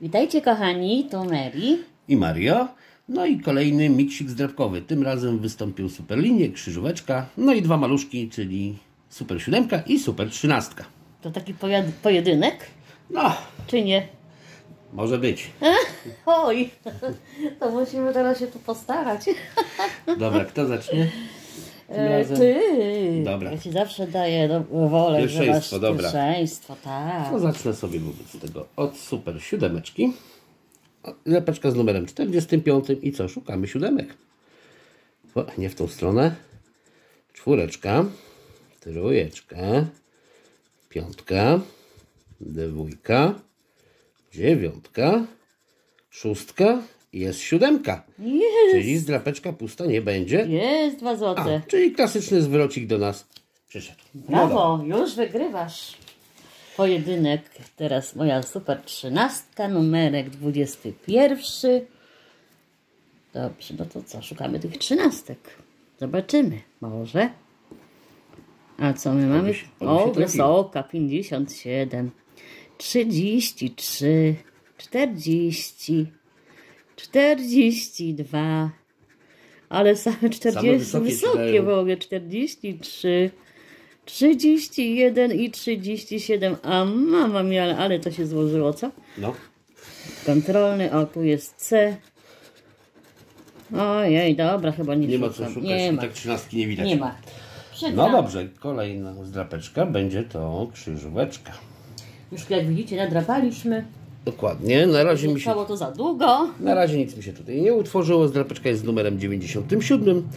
Witajcie kochani, to Meri i Mario. No i kolejny miksik zdrabkowy. Tym razem wystąpił Superlinie, Krzyżóweczka, no i dwa maluszki, czyli Super 7 i Super 13. To taki pojedynek? No. Czy nie? Może być. Oj, to musimy teraz się tu postarać. Dobra, kto zacznie? Ty! Dobra. Ja ci zawsze daję wolę, pierwszeństwo, że masz dobra. Pierwszeństwo, tak. No zacznę sobie wobec tego od Super 7. Lepeczka z numerem 45 i co? Szukamy siódemek. O, nie w tą stronę. 4, 3, 5, 2, 9, 6. Jest 7. Jest. Czyli zdrapeczka pusta nie będzie. Jest 2 złote. A, czyli klasyczny zwrocik do nas przyszedł. Brawo, no już wygrywasz. Pojedynek, teraz moja Super 13, numerek 21. Dobrze, no to co, szukamy tych 13. Zobaczymy, może. A co my mamy? O, wysoka, 57. 33. 40. 42, ale same 40 same wysokie w ogóle, 43, 31 i 37, a mama mi, ale to się złożyło, co? No. Kontrolny, o tu jest C. Ojej, dobra, chyba nie ma co szukać, nie ma. Tak 13 nie widać. Nie ma. No dobrze, kolejna zdrapeczka będzie to krzyżóweczka. Już jak widzicie, nadrapaliśmy. Dokładnie, na razie mi się trwało to za długo. Na razie nic mi się tutaj nie utworzyło. Zdrapeczka jest z numerem 97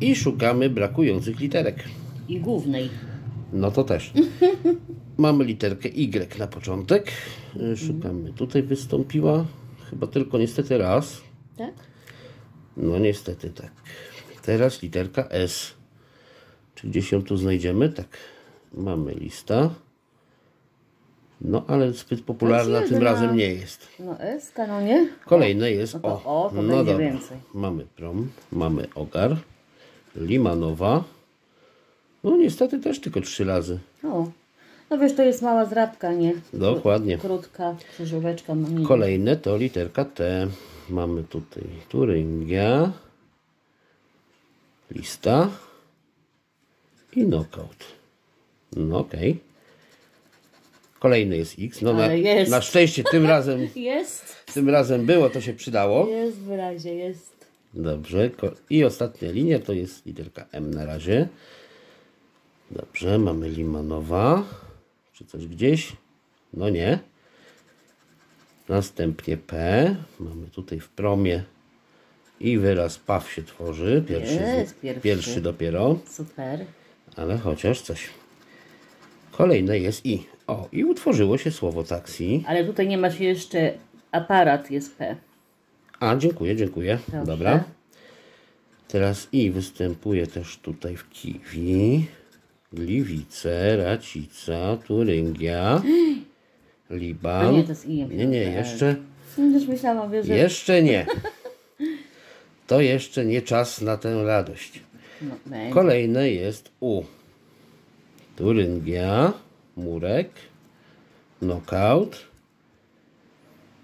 i szukamy brakujących literek. I głównej. No to też. Mamy literkę Y na początek. Szukamy. Tutaj wystąpiła chyba tylko niestety raz. Tak? No niestety tak. Teraz literka S. Czy gdzieś ją tu znajdziemy? Tak. Mamy lista. No, ale zbyt popularna tym razem nie jest. No S, no nie? Kolejne jest no to O. To no dobra. Więcej. Mamy prom, mamy ogar, limanowa. No niestety też tylko 3 razy. O. No wiesz, to jest mała zdrapka, nie? Dokładnie. Krótka krzyżóweczka. No kolejne to literka T. Mamy tutaj Turyngia, lista i knockout. No okej. Okay. Kolejny jest X, no jest. Na szczęście tym razem jest. Tym razem było, to się przydało. Jest w razie, jest. Dobrze, i ostatnia linia to jest literka M na razie. Dobrze, mamy limanowa, czy coś gdzieś? No nie. Następnie P, mamy tutaj w promie i wyraz PAW się tworzy, pierwszy dopiero. Super. Ale chociaż coś. Kolejne jest I. O, i utworzyło się słowo taksi. Ale tutaj nie masz jeszcze aparat, jest P. A, dziękuję, dziękuję. Dobrze. Dobra. Teraz I występuje też tutaj w kiwi, gliwice, racica, turyngia, liban. A nie, to jest I. Nie, jeszcze. Już myślałam, że... Jeszcze nie. To jeszcze nie czas na tę radość. No, kolejne jest U. Turyngia, murek, knockout.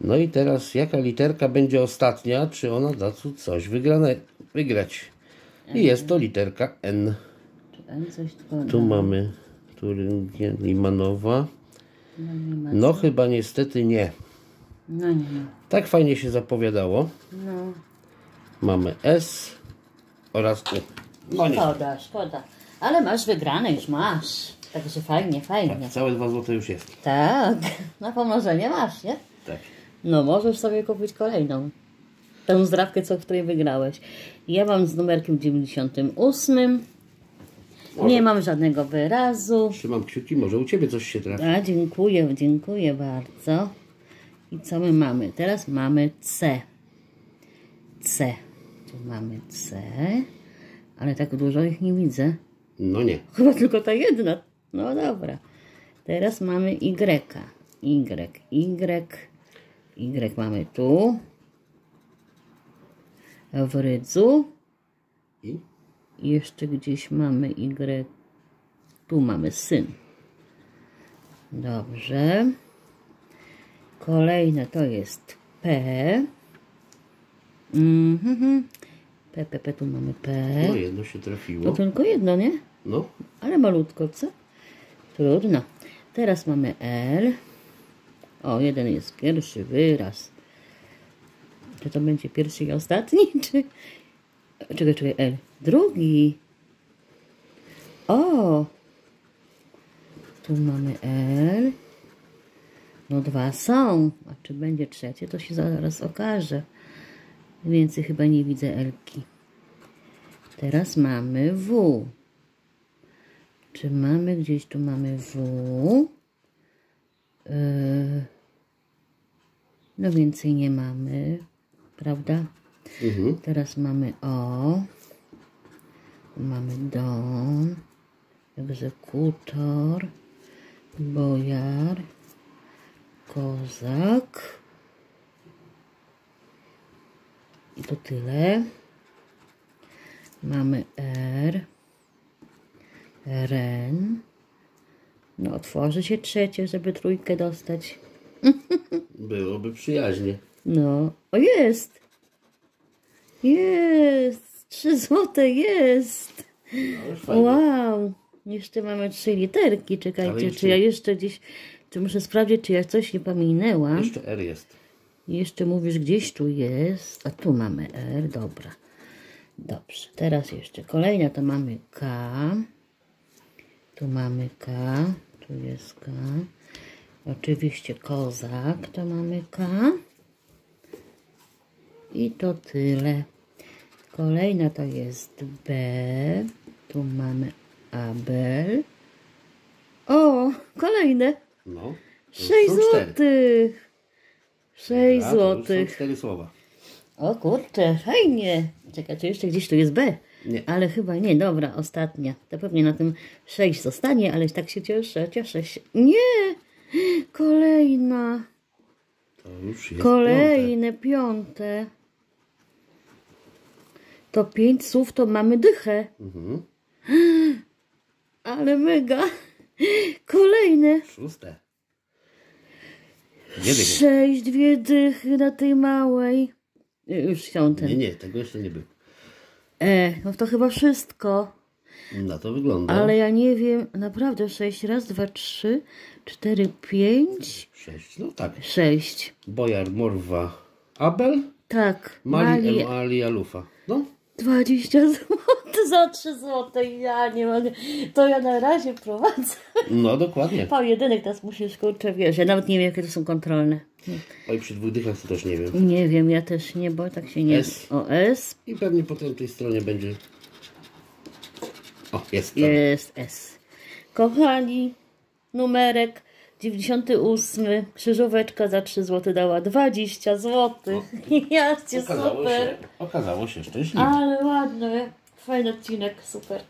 No i teraz jaka literka będzie ostatnia? Czy ona da tu coś wygrać? I jest to literka N. Czy N coś tu mamy Turyngia, limanowa. No chyba niestety nie. No nie. Tak fajnie się zapowiadało. No. Mamy S oraz U. No nie. Szkoda, szkoda. Ale masz wygrane, już masz. Także fajnie, fajnie. Tak, całe 2 złote już jest. Tak, na pomożenie masz, nie? Tak. No możesz sobie kupić kolejną. Tę zdrawkę, co w której wygrałeś. Ja mam z numerkiem 98. Może. Nie mam żadnego wyrazu. Trzymam kciuki, może u Ciebie coś się trafi. A, dziękuję, dziękuję bardzo. I co my mamy? Teraz mamy C. C. Tu mamy C. Ale tak dużo ich nie widzę. No nie. Chyba tylko ta jedna. No dobra. Teraz mamy Y. Y mamy tu. W rydzu. I? I jeszcze gdzieś mamy Y. Tu mamy syn. Dobrze. Kolejne to jest P. P, tu mamy P. No jedno się trafiło. No tylko jedno, nie? No. Ale malutko, co? Trudno. Teraz mamy L. O, jeden jest pierwszy wyraz. Czy to będzie pierwszy i ostatni? Czy... Czekaj, L. Drugi. O! Tu mamy L. No dwa są. A czy będzie trzecie? To się zaraz okaże. Więcej chyba nie widzę L-ki. Teraz mamy W. Czy mamy gdzieś, tu mamy W? No więcej nie mamy, prawda? Teraz mamy O. Mamy Don. Egzekutor. Bojar. Kozak. I to tyle. Mamy R. Ren. No otworzy się trzecie, żeby trójkę dostać. Byłoby przyjaźnie. No. O, jest! Jest! 3 złote jest! No, wow! Jeszcze mamy 3 literki. Czekajcie, jeszcze... czy ja jeszcze gdzieś... Czy muszę sprawdzić, czy ja coś nie pominęłam. Jeszcze R jest. Jeszcze mówisz, gdzieś tu jest. A tu mamy R. Dobra. Dobrze. Teraz jeszcze kolejna. To mamy K. Tu mamy K. Tu jest K. Oczywiście kozak. To mamy K. I to tyle. Kolejna to jest B. Tu mamy Abel. O! Kolejne. No. 6 złotych. 6 złotych. 4 słowa. O kurczę, fajnie. Czekaj, czy jeszcze gdzieś tu jest B? Nie. Ale chyba nie, dobra, ostatnia. To pewnie na tym 6 zostanie, ale tak się cieszę. Nie! Kolejna. To już jest kolejne piąte. To 5 słów, to mamy dychę. Ale mega. Kolejne. 6. 6, 2 dychy na tej małej. Już świąteczny. Nie, tego jeszcze nie było. No to chyba wszystko. Na to wygląda. Ale ja nie wiem, naprawdę 6, raz, 2, 3, 4, 5. 6, no tak. 6. Bojar, Morwa, Abel. Tak. Mali, Emali, Alufa. No. 20 zł za 3 zł. Ja nie mogę. To ja na razie prowadzę. No dokładnie. Pojedynek teraz musisz, kurczę, wiesz. Ja nawet nie wiem, jakie to są kontrolne. Oj, przy 2 dychach to też nie wiem. Nie wiem, ja też nie, bo tak się nie... S. O, S. I pewnie potem tej stronie będzie... O, jest. Tam. Jest S. Kochani, numerek 98. Krzyżóweczka za 3 zł dała 20 zł. Jacie, super. Okazało się szczęśliwie. Ale ładny, fajny odcinek, super.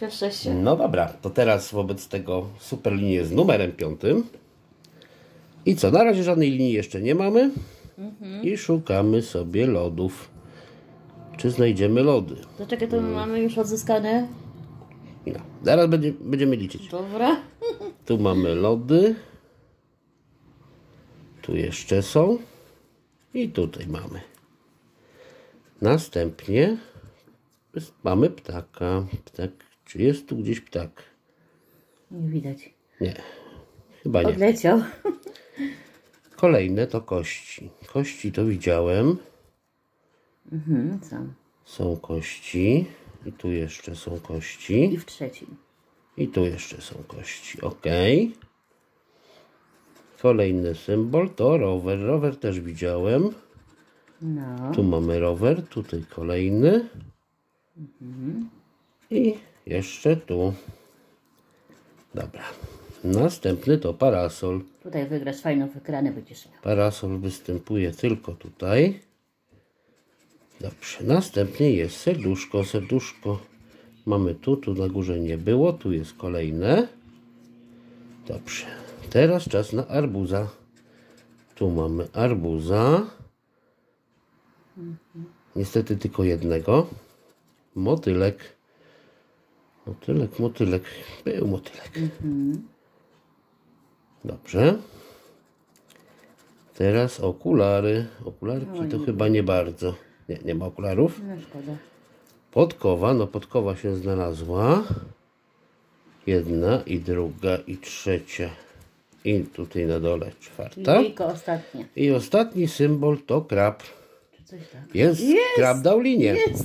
Cieszę się. No dobra, to teraz wobec tego super linię z numerem 5. I co, na razie żadnej linii jeszcze nie mamy. I szukamy sobie lodów. Czy znajdziemy lody? To czekaj, to mamy już odzyskane. No, zaraz będziemy liczyć. Dobra. Tu mamy lody. Tu jeszcze są. I tutaj mamy. Następnie mamy ptaka. Ptak. Czy jest tu gdzieś ptak? Nie widać. Nie. Chyba nie. Odleciał. Kolejne to kości. Kości to widziałem. Są kości. I tu jeszcze są kości. I w trzecim. I tu jeszcze są kości. Ok. Kolejny symbol to rower. Rower też widziałem. No. Tu mamy rower. Tutaj kolejny. I jeszcze tu. Dobra. Następny to parasol. Tutaj wygrasz fajną wykranę, będziesz miał. Parasol występuje tylko tutaj. Dobrze. Następnie jest serduszko. Serduszko mamy tu na górze nie było. Tu jest kolejne. Dobrze. Teraz czas na arbuza. Tu mamy arbuza. Niestety tylko jednego. Motylek. Motylek, był motylek. Dobrze. Teraz okulary. Okularki to chyba nie bardzo. Nie, nie ma okularów. No, szkoda. Podkowa, no podkowa się znalazła. Jedna i druga i trzecia. I tutaj na dole czwarta. I ostatni symbol to krab. Czy coś tak? Jest! Krab dał linię. Jest.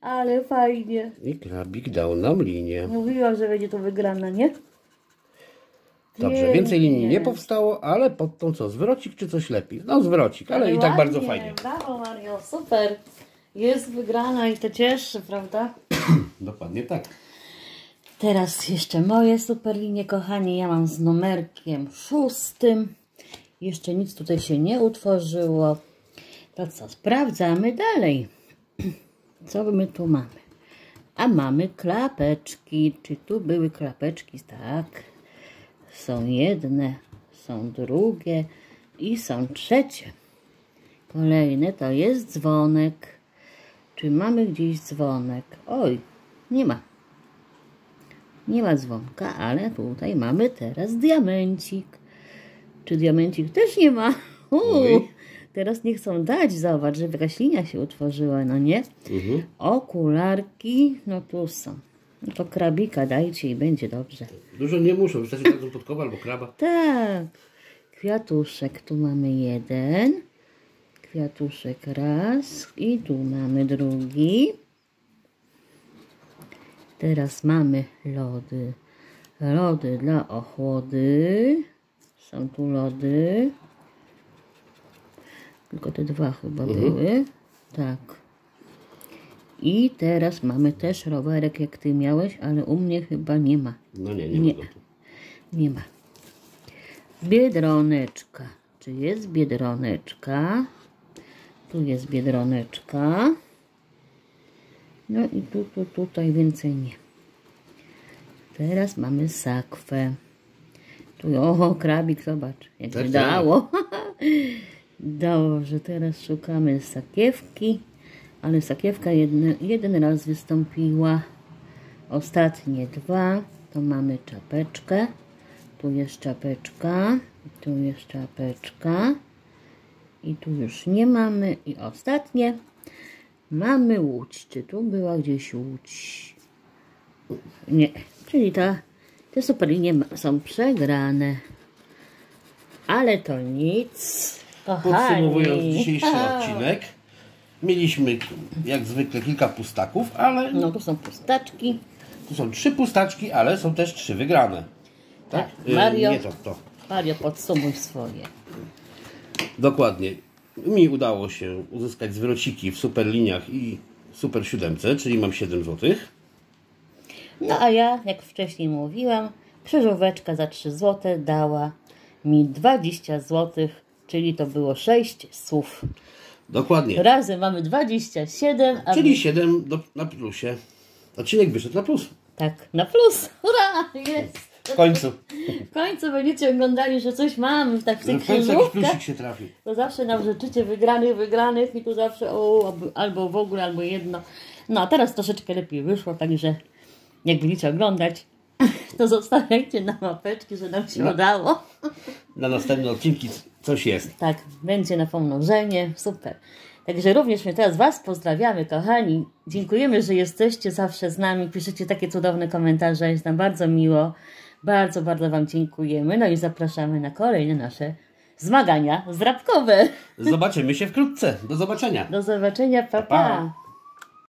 Ale fajnie. I krabik dał nam linię. Mówiłam, że będzie to wygrane, nie? Dobrze, więcej linii nie powstało, ale pod tą co? Zwrocik czy coś lepiej? No zwrocik, ale i tak bardzo fajnie. Brawo Mario, super. Jest wygrana i to cieszy, prawda? Dokładnie tak. Teraz jeszcze moje super linie, kochani. Ja mam z numerkiem 6. Jeszcze nic tutaj się nie utworzyło. To co? Sprawdzamy dalej. Co my tu mamy? A mamy klapeczki. Czy tu były klapeczki? Tak. Są jedne, są drugie i są trzecie. Kolejne to jest dzwonek. Czy mamy gdzieś dzwonek? Oj, nie ma. Nie ma dzwonka, ale tutaj mamy teraz diamencik. Czy diamencik też nie ma? Teraz nie chcą dać, zobacz, żeby jakaś linia się utworzyła, no nie? Okularki, no tu są. No to krabika dajcie i będzie dobrze. Dużo nie muszą, wystarczy taką podkowę albo kraba. Tak. Kwiatuszek, tu mamy jeden. Kwiatuszek raz i tu mamy drugi. Teraz mamy lody. Lody dla ochłody. Są tu lody. Tylko te dwa chyba były. Tak. I teraz mamy też rowerek, jak ty miałeś, ale u mnie chyba nie ma. No nie, nie ma go tu. Nie ma. Biedroneczka. Czy jest biedroneczka? Tu jest biedroneczka. No i tutaj więcej nie. Teraz mamy sakwę. Tu, o, krabik, zobacz, jak się dało. Dobrze, teraz szukamy sakiewki. Ale sakiewka jeden raz wystąpiła. Ostatnie dwa. To mamy czapeczkę. Tu jest czapeczka. Tu jest czapeczka. I tu już nie mamy. I ostatnie. Mamy łódź. Czy tu była gdzieś łódź? Nie. Czyli te superlinie są przegrane. Ale to nic. Kochani. Podsumowując dzisiejszy odcinek. Mieliśmy jak zwykle kilka pustaków, ale... No tu są pustaczki. Tu są 3 pustaczki, ale są też 3 wygrane. Tak? Mario, Mario, podsumuj swoje. Dokładnie. Mi udało się uzyskać zwrociki w super liniach i super 7, czyli mam 7 złotych. No a ja, jak wcześniej mówiłam, krzyżóweczka za 3 zł dała mi 20 zł, czyli to było 6 słów. Dokładnie. Razem mamy 27. Czyli 7 na plusie. Odcinek wyszedł na plus. Tak, na plus. Hurra! Jest. W końcu. W końcu będziecie oglądali, że coś mamy. Tak w tych krzyżówkach się trafi. To zawsze nam życzycie wygranych. I tu zawsze albo w ogóle, albo jedno. No a teraz troszeczkę lepiej wyszło, także jak będziecie oglądać, to zostawiajcie nam łapeczki, że nam się udało. Na następne odcinki coś jest. Tak, będzie na pomnożenie. Super. Także również my teraz Was pozdrawiamy, kochani. Dziękujemy, że jesteście zawsze z nami. Piszecie takie cudowne komentarze. Jest nam bardzo miło. Bardzo, bardzo Wam dziękujemy. No i zapraszamy na kolejne nasze zmagania zdrabkowe. Zobaczymy się wkrótce. Do zobaczenia. Do zobaczenia. Pa, pa.